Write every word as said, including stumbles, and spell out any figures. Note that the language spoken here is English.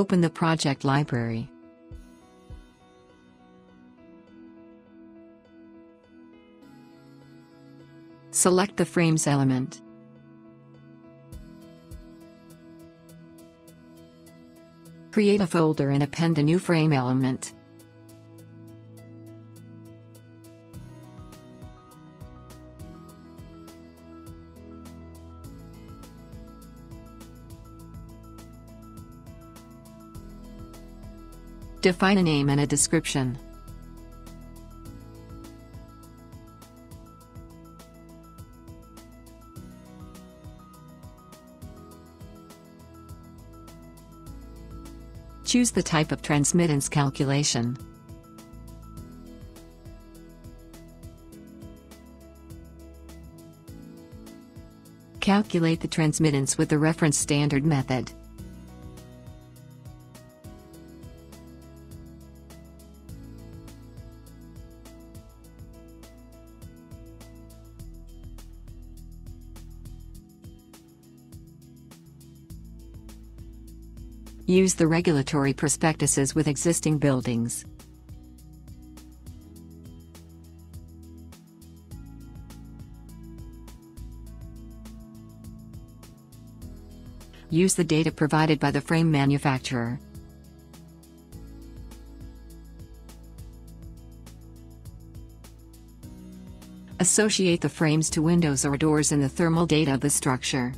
Open the project library. Select the frames element. Create a folder and append a new frame element. Define a name and a description. Choose the type of transmittance calculation. Calculate the transmittance with the reference standard method. Use the regulatory prospectuses with existing buildings. Use the data provided by the frame manufacturer. Associate the frames to windows or doors in the thermal data of the structure.